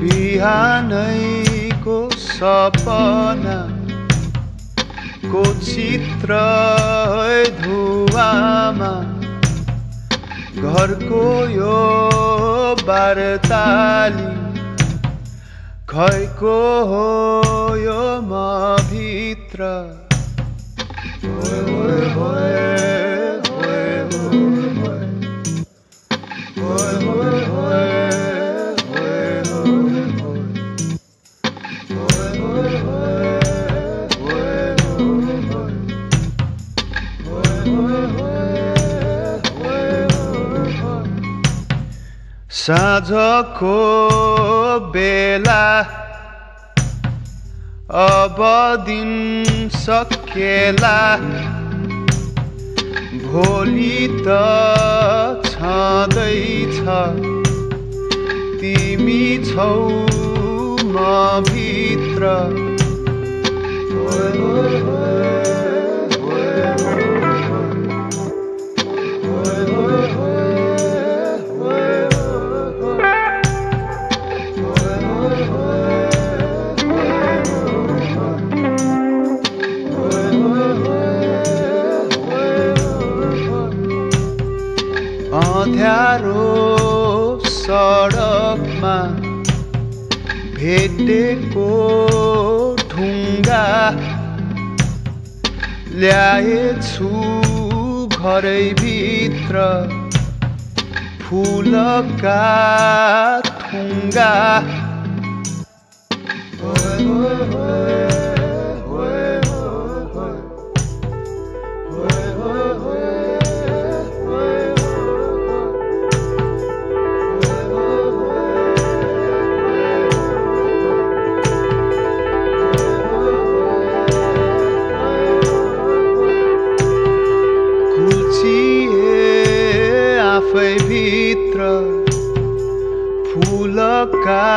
बिहानैको सपना को चित्र है धुवामा घरको यो वार्ताली खैको हो यो म भित्र होय होय होय साँझको बेला अब दिन सकेला भोलि त छँदैछ तिमी छौ म भित्र अँध्यारो सडकमा भेटेको ढुङ्गा ल्याएछु घरैभित्र फुलका थुङ्गा भित्र फुलका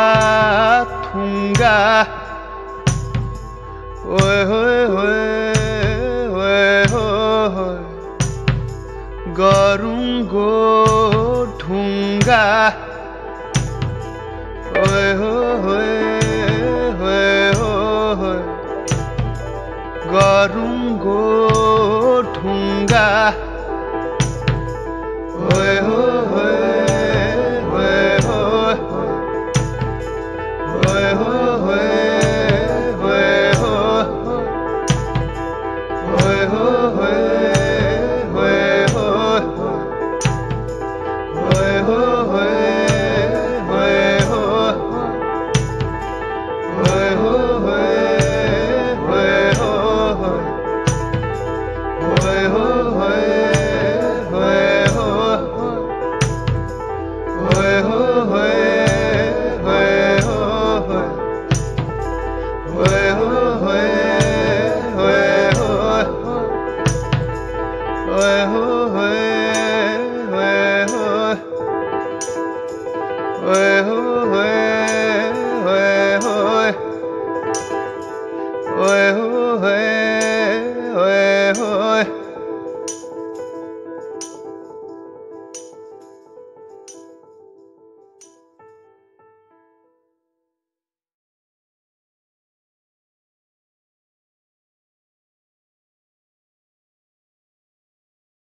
थुङ्गा ओए होए होए होए गरुङ्गो ढुङ्गा ओए होए होए गरुङ्गो ढुङ्गा Hey, ho, hey.